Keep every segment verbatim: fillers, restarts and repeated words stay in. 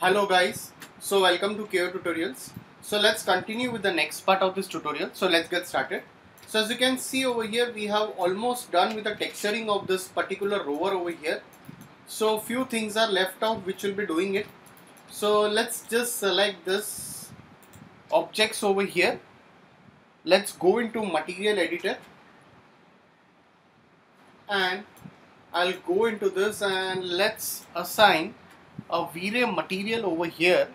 Hello guys, so welcome to Kayo Tutorials. So let's continue with the next part of this tutorial. So let's get started. So as you can see over here, we have almost done with the texturing of this particular rover over here. So few things are left out which will be doing it. So let's just select this objects over here. Let's go into material editor and I'll go into this and let's assign a V-Ray material over here.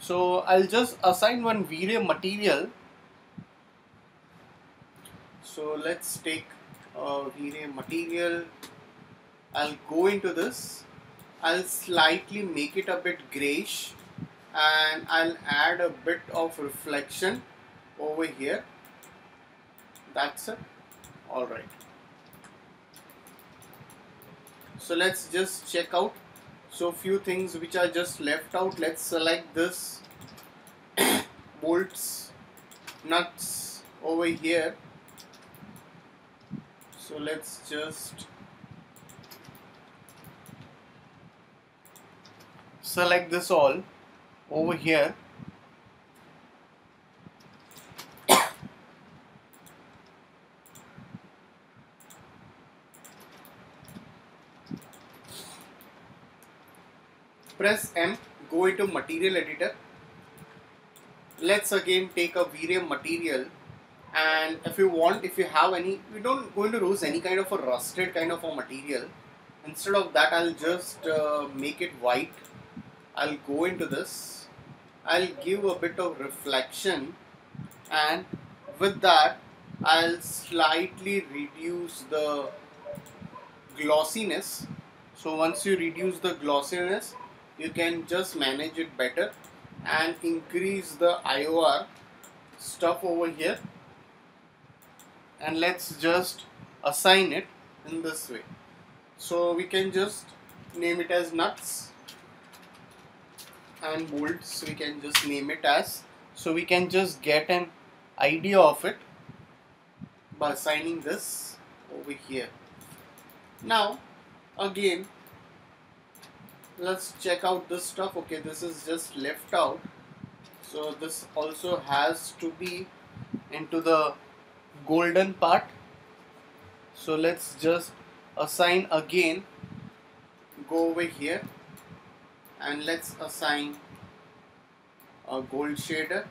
So I'll just assign one V-Ray material. So let's take a V-Ray material. I'll go into this. I'll slightly make it a bit grayish and I'll add a bit of reflection over here. That's it. Alright. So let's just check out. So few things which are just left out. Let's select this bolts, nuts over here. So let's just select this all over here. Press M, go into material editor. Let's again take a V-Ray material, and if you want, if you have any, we don't going to use any kind of a rusted kind of a material. Instead of that, I'll just uh, make it white. I'll go into this. I'll give a bit of reflection, and with that, I'll slightly reduce the glossiness. So once you reduce the glossiness, you can just manage it better and increase the I O R stuff over here, and let's just assign it in this way. So we can just name it as nuts and bolts. We can just name it as, so we can just get an idea of it by assigning this over here. Now again, let's check out this stuff. Okay, this is just left out. So this also has to be into the golden part. So let's just assign again. Go over here and let's assign a gold shader.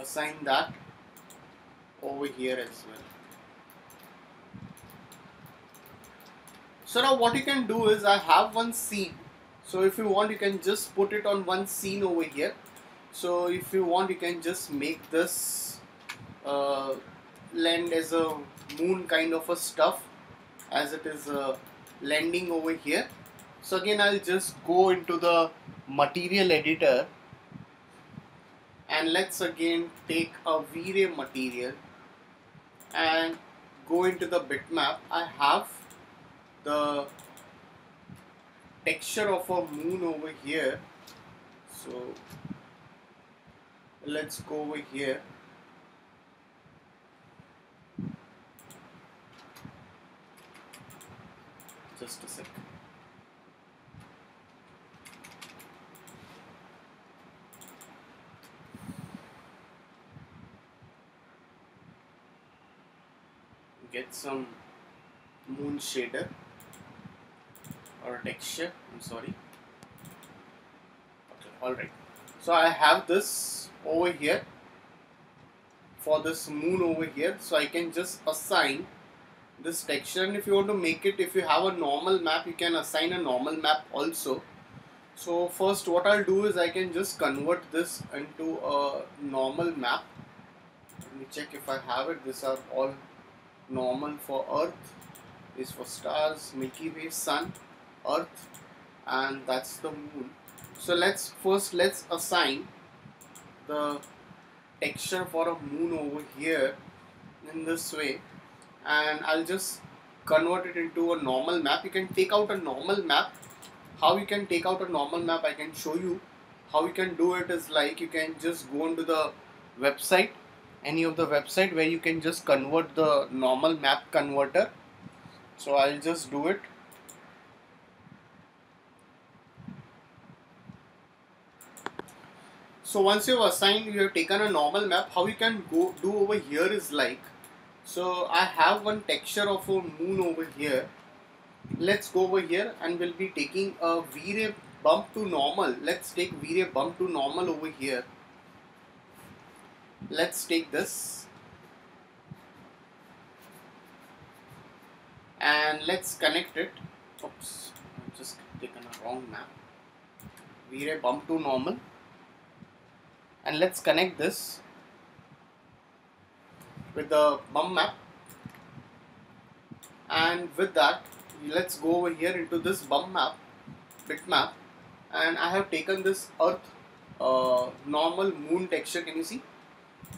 Assign that over here as well. So now what you can do is, I have one scene. So if you want, you can just put it on one scene over here. So if you want, you can just make this uh, land as a moon kind of a stuff, as it is uh, landing over here. So again, I'll just go into the material editor and let's again take a V-Ray material and go into the bitmap. I have the texture of a moon over here. So let's go over here. Just a second. Get some moon shader or texture. I'm sorry. Okay, alright. So I have this over here for this moon over here. So I can just assign this texture, and if you want to make it, if you have a normal map, you can assign a normal map also. So first what I'll do is, I can just convert this into a normal map. Let me check if I have it. These are all normal for Earth, is for stars, Milky Way, Sun, Earth, and that's the moon. So let's first let's assign the texture for a moon over here in this way, and I'll just convert it into a normal map. You can take out a normal map. How you can take out a normal map, I can show you. How you can do it is like you can just go into the website, any of the website where you can just convert the normal map converter. So I'll just do it. So once you have assigned, you have taken a normal map, how you can go do over here is like, so I have one texture of a moon over here. Let's go over here and we'll be taking a V-Ray bump to normal. Let's take V-Ray bump to normal over here. Let's take this and let's connect it. Oops, I've just taken a wrong map. V-Ray bump to normal. And let's connect this with the bump map, and with that let's go over here into this bump map bitmap, and I have taken this earth uh, normal moon texture. Can you see?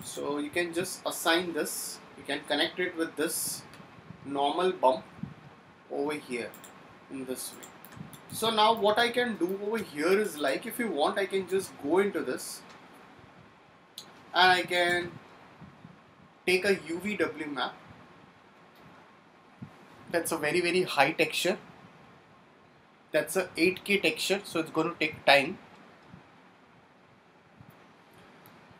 So you can just assign this, you can connect it with this normal bump over here in this way. So now what I can do over here is like, if you want I can just go into this and I can take a U V W map. That's a very very high texture. That's a eight K texture, so it's going to take time.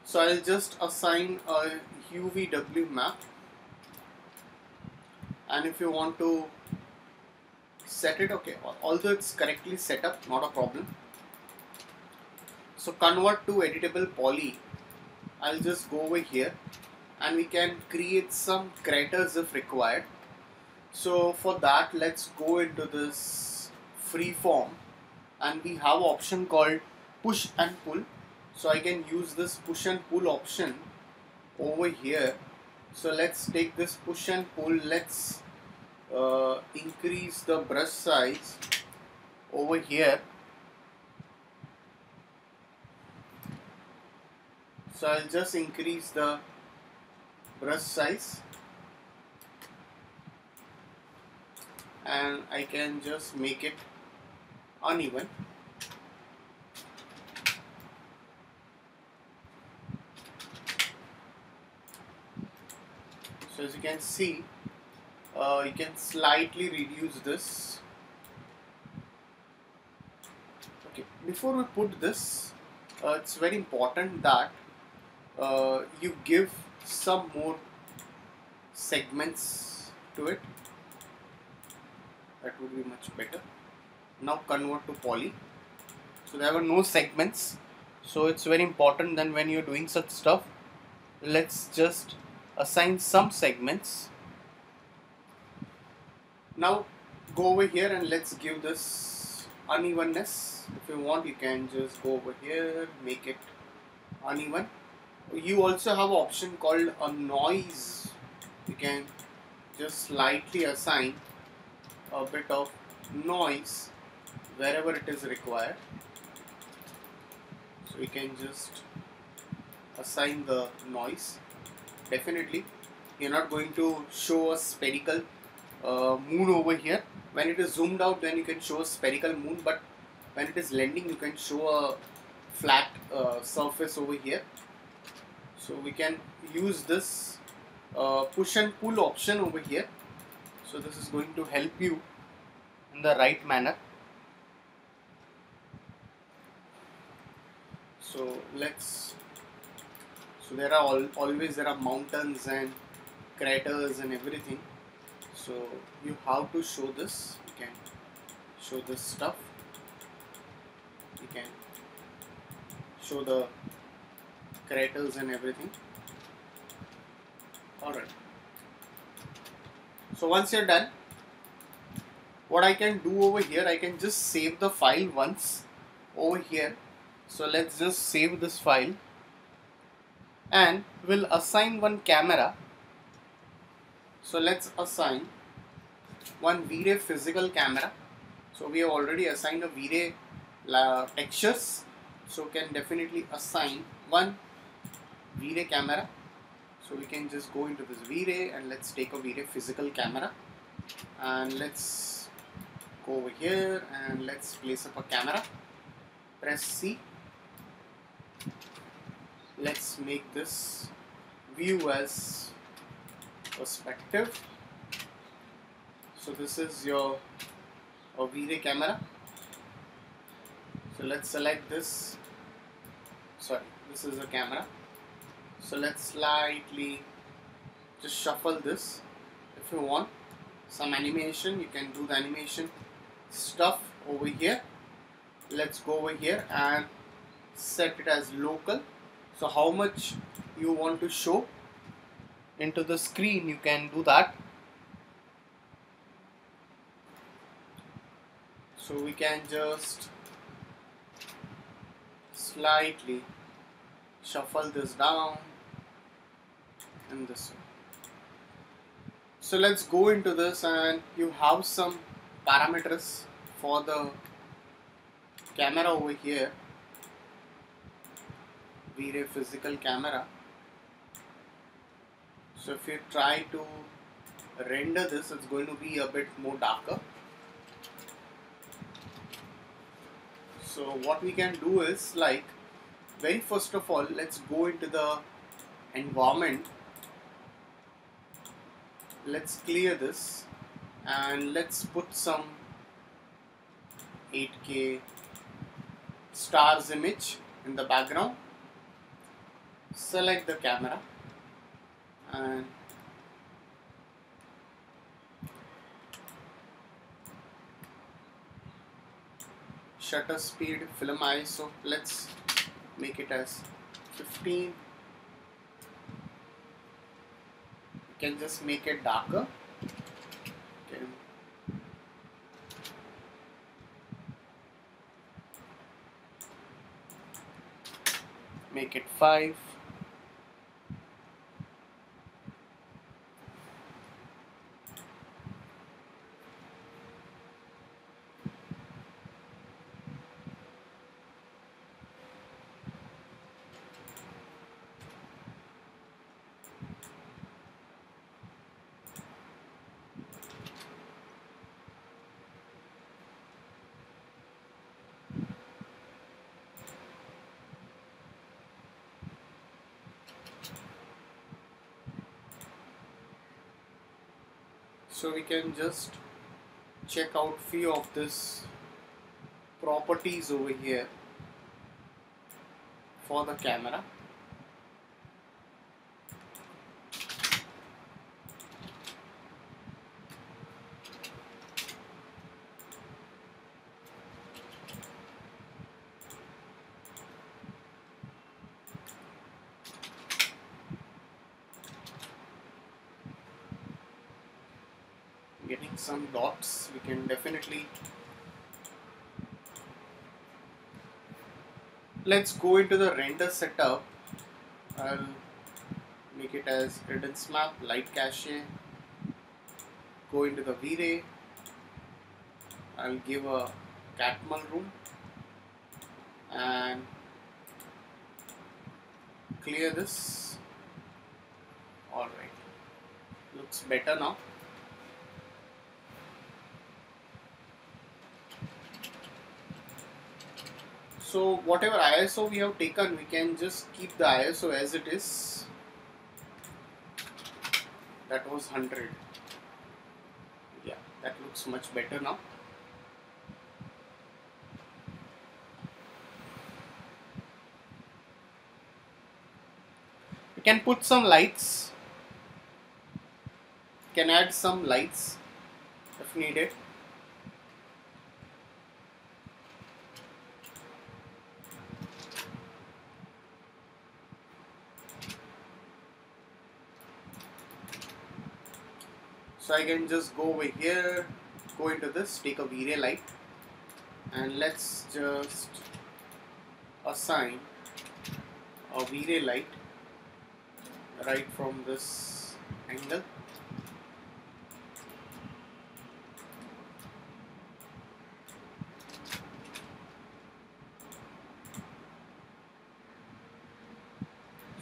So I'll just assign a U V W map, and if you want to set it, okay, although it's correctly set up, not a problem. So convert to editable poly. I'll just go over here and we can create some craters if required. So for that let's go into this freeform, and we have option called push and pull. So I can use this push and pull option over here. So let's take this push and pull. Let's uh, increase the brush size over here. So I'll just increase the brush size and I can just make it uneven. So as you can see, uh, you can slightly reduce this. Okay, before we put this, uh, it's very important that Uh, you give some more segments to it. That would be much better. Now convert to poly. So there were no segments, so it's very important then when you're doing such stuff, let's just assign some segments. Now go over here and let's give this unevenness. If you want you can just go over here, make it uneven. You also have option called a noise. You can just slightly assign a bit of noise wherever it is required. So you can just assign the noise. Definitely you're not going to show a spherical uh, moon over here. When it is zoomed out then you can show a spherical moon, but when it is landing you can show a flat uh, surface over here. So we can use this uh, push and pull option over here. So this is going to help you in the right manner. So let's, so there are all, always there are mountains and craters and everything. So you have to show this, you can show this stuff, you can show the craters and everything. Alright, so once you're done, what I can do over here, I can just save the file once over here. So let's just save this file and we'll assign one camera. So let's assign one V-Ray physical camera. So we have already assigned a V-Ray uh, textures, so can definitely assign one V-Ray camera. So we can just go into this V-Ray and let's take a V-Ray physical camera, and let's go over here and let's place up a camera, press C Let's make this view as perspective. So this is your V-Ray camera. So let's select this. Sorry, this is a camera. So let's slightly just shuffle this. If you want some animation, you can do the animation stuff over here. Let's go over here and set it as local. So how much you want to show into the screen, you can do that. So we can just slightly shuffle this down and this way. So let's go into this, and you have some parameters for the camera over here. V-Ray physical camera. So if you try to render this, it's going to be a bit more darker. So what we can do is, like, very first of all, let's go into the environment. Let's clear this and let's put some eight K stars image in the background. Select the camera and shutter speed, film I S O, let's make it as fifteen. You can just make it darker. Okay. Make it five. So we can just check out few of this properties over here for the camera. Getting some dots, we can definitely. Let's go into the render setup. I'll make it as redundancy map, light cache. Go into the V-Ray. I'll give a Catmull room and clear this. Alright, looks better now. So whatever I S O we have taken, we can just keep the I S O as it is. That was one hundred. Yeah, that looks much better now. We can put some lights. We can add some lights if needed. So I can just go over here, go into this, take a V-Ray light, and let's just assign a V-Ray light right from this angle.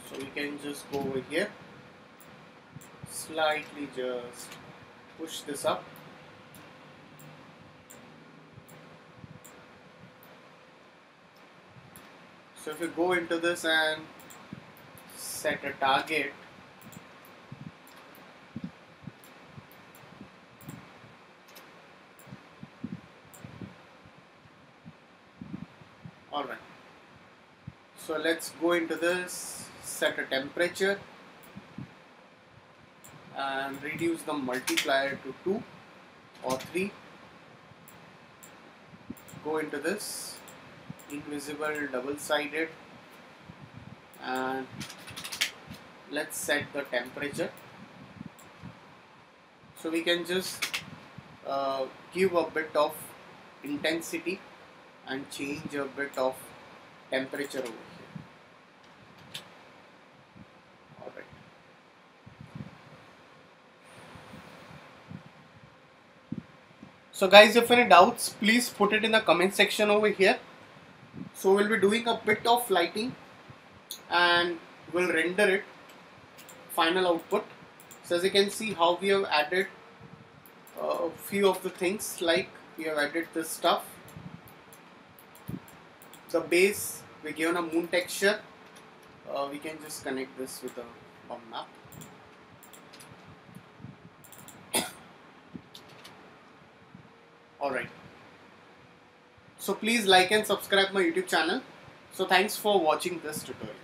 So we can just go over here, slightly just push this up. So if you go into this and set a target, all right. So let's go into this, set a temperature and reduce the multiplier to two or three. Go into this invisible double sided and let's set the temperature. So we can just uh, give a bit of intensity and change a bit of temperature over here. Alright. So guys, if any doubts, please put it in the comment section over here. So we'll be doing a bit of lighting and we'll render it, final output. So as you can see how we have added a few of the things, like we have added this stuff, the base, we given a moon texture. Uh, we can just connect this with a bomb map. Alright. So please like and subscribe my YouTube channel. So thanks for watching this tutorial.